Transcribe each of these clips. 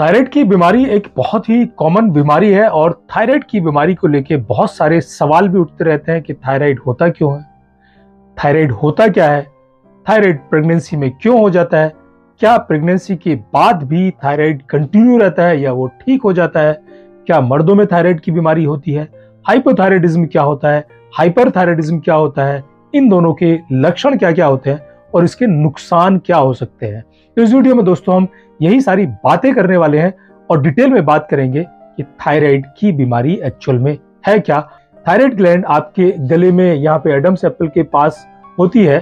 Thyroid की बीमारी एक बहुत ही कॉमन बीमारी है और थायराइड की बीमारी को लेके बहुत सारे सवाल भी उठते रहते हैं कि थायराइड होता क्यों है, थायराइड होता क्या है, थायराइड प्रेगनेंसी में क्यों हो जाता है, क्या प्रेगनेंसी के बाद भी थायराइड कंटिन्यू रहता है या वो ठीक हो जाता है, क्या मर्दों में थायराइड की बीमारी होती है, हाइपोथायराइडिज्म क्या होता है, हाइपरथायराइडिज्म क्या होता है, इन दोनों के लक्षण क्या क्या होते हैं और इसके नुकसान क्या हो सकते हैं। तो इस वीडियो में दोस्तों हम यही सारी बातें करने वाले हैं और डिटेल में बात करेंगे कि थायराइड की बीमारी एक्चुअल में है क्या। थायराइड ग्लैंड आपके गले में यहाँ पे एडम्स एप्पल के पास होती है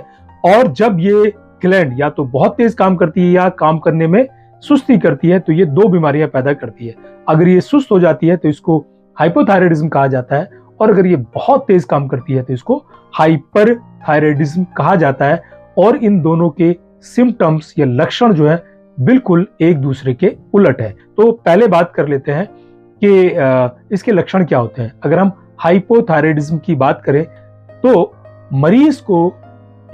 और जब ये ग्लैंड या तो बहुत तेज काम करती है या काम करने में सुस्ती करती है तो ये दो बीमारियां पैदा करती है। अगर ये सुस्त हो जाती है तो इसको हाइपोथायराइडिज्म कहा जाता है और अगर ये बहुत तेज काम करती है तो इसको हाइपरथायराइडिज्म कहा जाता है और इन दोनों के सिम्टम्स या लक्षण जो है बिल्कुल एक दूसरे के उलट है। तो पहले बात कर लेते हैं कि इसके लक्षण क्या होते हैं। अगर हम हाइपोथायराइडिज्म की बात करें तो मरीज को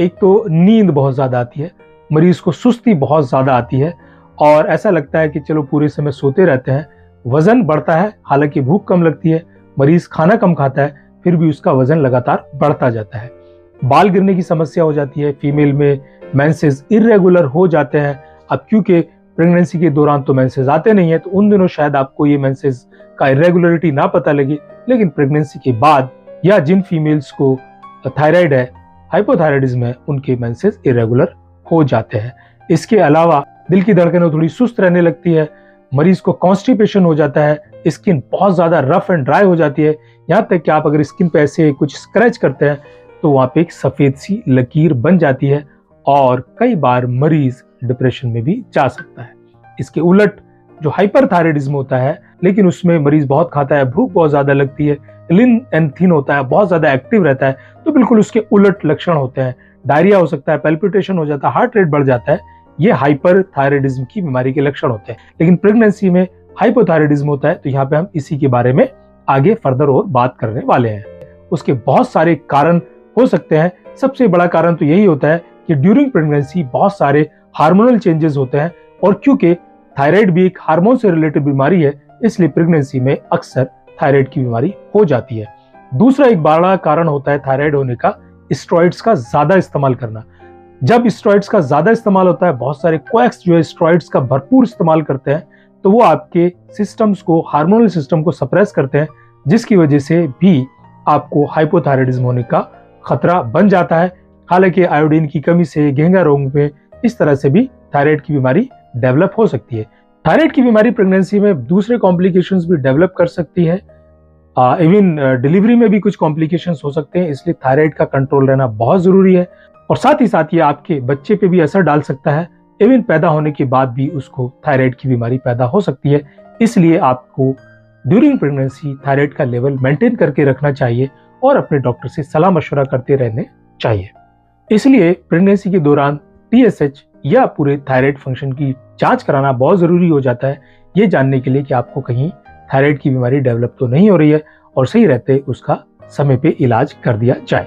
एक तो नींद बहुत ज़्यादा आती है, मरीज को सुस्ती बहुत ज़्यादा आती है और ऐसा लगता है कि चलो पूरे समय सोते रहते हैं। वज़न बढ़ता है, हालांकि भूख कम लगती है, मरीज खाना कम खाता है फिर भी उसका वज़न लगातार बढ़ता जाता है। बाल गिरने की समस्या हो जाती है, फीमेल में मेंसेस इरेगुलर हो जाते हैं। अब क्योंकि प्रेगनेंसी के दौरान तो मेंसेस आते नहीं है तो उन दिनों शायद आपको ये मेंसेस का इरेगुलरिटी ना पता लगे, लेकिन प्रेगनेंसी के बाद या जिन फीमेल्स को थायराइड है, हाइपोथायराइडिज्म है, उनके मेंसेस इरेगुलर हो जाते हैं। इसके अलावा दिल की धड़कन थोड़ी सुस्त रहने लगती है, मरीज को कॉन्स्टिपेशन हो जाता है, स्किन बहुत ज़्यादा रफ एंड ड्राई हो जाती है, यहाँ तक कि आप अगर स्किन पे ऐसे कुछ स्क्रैच करते हैं तो वहाँ पे एक सफ़ेद सी लकीर बन जाती है और कई बार मरीज डिप्रेशन में भी जा सकता है। इसके उलट जो हाइपरथायराइडिज्म होता है, लेकिन उसमें मरीज बहुत खाता है, भूख बहुत ज़्यादा लगती है, लिन एंड थिन होता है, बहुत ज़्यादा एक्टिव रहता है, तो बिल्कुल उसके उलट लक्षण होते हैं। डायरिया हो सकता है, पैल्पिटेशन हो जाता है, हार्ट रेट बढ़ जाता है, ये हाइपरथायराइडिज्म की बीमारी के लक्षण होते हैं। लेकिन प्रेगनेंसी में हाइपोथायराइडिज्म होता है तो यहाँ पे हम इसी के बारे में आगे फर्दर और बात करने वाले हैं। उसके बहुत सारे कारण हो सकते हैं। सबसे बड़ा कारण तो यही होता है कि ड्यूरिंग प्रेगनेंसी बहुत सारे हार्मोनल चेंजेस होते हैं और क्योंकि थायराइड भी एक हार्मोन से रिलेटेड बीमारी है इसलिए प्रेगनेंसी में अक्सर थायराइड की बीमारी हो जाती है। दूसरा एक बड़ा कारण होता है थायराइड होने का, स्टेरॉइड्स का ज़्यादा इस्तेमाल करना। जब स्टेरॉइड्स का ज़्यादा इस्तेमाल होता है, बहुत सारे कोएक्स जो है स्टेरॉइड्स का भरपूर इस्तेमाल करते हैं तो वो आपके सिस्टम्स को, हार्मोनल सिस्टम को सप्रेस करते हैं, जिसकी वजह से भी आपको हाइपोथायराइडिज्म होने का खतरा बन जाता है। हालांकि आयोडीन की कमी से, घेंगा रोग में, इस तरह से भी थायराइड की बीमारी डेवलप हो सकती है। थायराइड की बीमारी प्रेगनेंसी में दूसरे कॉम्प्लिकेशंस भी डेवलप कर सकती है, इवन डिलीवरी में भी कुछ कॉम्प्लिकेशंस हो सकते हैं, इसलिए थायराइड का कंट्रोल रहना बहुत ज़रूरी है और साथ ही साथ ये आपके बच्चे पे भी असर डाल सकता है। इवन पैदा होने के बाद भी उसको थायराइड की बीमारी पैदा हो सकती है, इसलिए आपको ड्यूरिंग प्रेगनेंसी थायराइड का लेवल मेंटेन करके रखना चाहिए और अपने डॉक्टर से सलाह मशवरा करते रहने चाहिए। इसलिए प्रेगनेंसी के दौरान TSH या पूरे थायराइड फंक्शन की जांच कराना बहुत ज़रूरी हो जाता है, ये जानने के लिए कि आपको कहीं थायराइड की बीमारी डेवलप तो नहीं हो रही है और सही रहते उसका समय पे इलाज कर दिया जाए।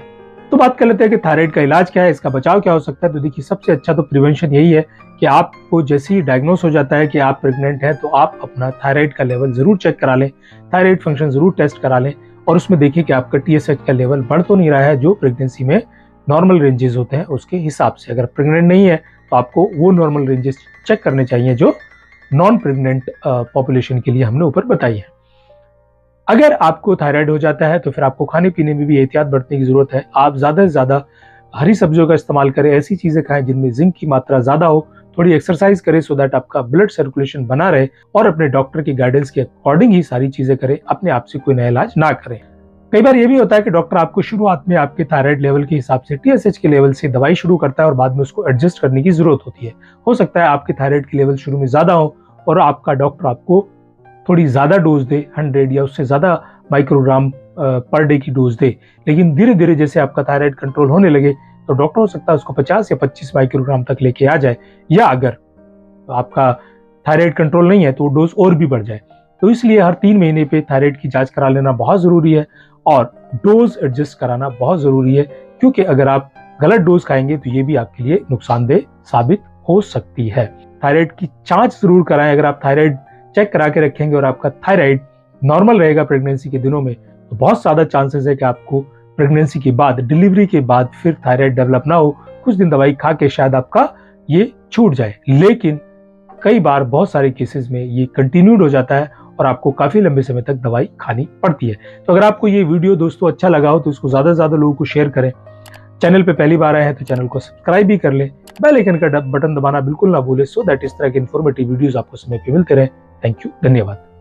तो बात कर लेते हैं कि थायराइड का इलाज क्या है, इसका बचाव क्या हो सकता है। तो देखिए, सबसे अच्छा तो प्रिवेंशन यही है कि आपको जैसे ही डायग्नोस हो जाता है कि आप प्रेग्नेंट हैं तो आप अपना थायराइड का लेवल ज़रूर चेक करा लें, थायराइड फंक्शन ज़रूर टेस्ट करा लें और उसमें देखिए कि आपका TSH का लेवल बढ़ तो नहीं रहा है, जो प्रेगनेंसी में नॉर्मल रेंजेस होते हैं उसके हिसाब से। अगर प्रेग्नेंट नहीं है तो आपको वो नॉर्मल रेंजेस चेक करने चाहिए जो नॉन प्रेग्नेंट पॉपुलेशन के लिए हमने ऊपर बताई है। अगर आपको थायराइड हो जाता है तो फिर आपको खाने पीने में भी एहतियात बरतने की ज़रूरत है। आप ज़्यादा से ज़्यादा हरी सब्जियों का इस्तेमाल करें, ऐसी चीज़ें खाएं जिनमें जिंक की मात्रा ज़्यादा हो, थोड़ी एक्सरसाइज करें सो दैट आपका ब्लड सर्कुलेशन बना रहे और अपने डॉक्टर की गाइडेंस के अकॉर्डिंग ही सारी चीज़ें करें, अपने आप से कोई नया इलाज ना करें। कई बार ये भी होता है कि डॉक्टर आपको शुरुआत में आपके थायराइड लेवल के हिसाब से TSH के लेवल से दवाई शुरू करता है और बाद में उसको एडजस्ट करने की ज़रूरत होती है। हो सकता है आपके थायराइड के लेवल शुरू में ज़्यादा हो और आपका डॉक्टर आपको थोड़ी ज़्यादा डोज दे, 100 या उससे ज़्यादा माइक्रोग्राम पर डे की डोज दे, लेकिन धीरे धीरे जैसे आपका थायराइड कंट्रोल होने लगे तो डॉक्टर हो सकता है उसको 50 या 25 माइक्रोग्राम तक लेके आ जाए, या अगर आपका थायराइड कंट्रोल नहीं है तो डोज और भी बढ़ जाए। तो इसलिए हर 3 महीने पे थायराइड की जांच करा लेना बहुत ज़रूरी है और डोज एडजस्ट कराना बहुत ज़रूरी है, क्योंकि अगर आप गलत डोज खाएंगे तो ये भी आपके लिए नुकसानदेह साबित हो सकती है। थायराइड की जांच ज़रूर कराएं। अगर आप थायराइड चेक करा के रखेंगे और आपका थायराइड नॉर्मल रहेगा प्रेगनेंसी के दिनों में, तो बहुत ज़्यादा चांसेस है कि आपको प्रेगनेंसी के बाद, डिलीवरी के बाद फिर थायराइड डेवलप ना हो। कुछ दिन दवाई खा के शायद आपका ये छूट जाए, लेकिन कई बार बहुत सारे केसेस में ये कंटिन्यूड हो जाता है और आपको काफ़ी लंबे समय तक दवाई खानी पड़ती है। तो अगर आपको ये वीडियो दोस्तों अच्छा लगा हो तो इसको ज़्यादा से ज़्यादा लोगों को शेयर करें। चैनल पे पहली बार आए हैं तो चैनल को सब्सक्राइब भी कर लें। बेल आइकन का बटन दबाना बिल्कुल ना भूलें, सो दैट इस तरह के इन्फॉर्मेटिव वीडियोज़ आपको समय पर मिलते रहें। थैंक यू, धन्यवाद।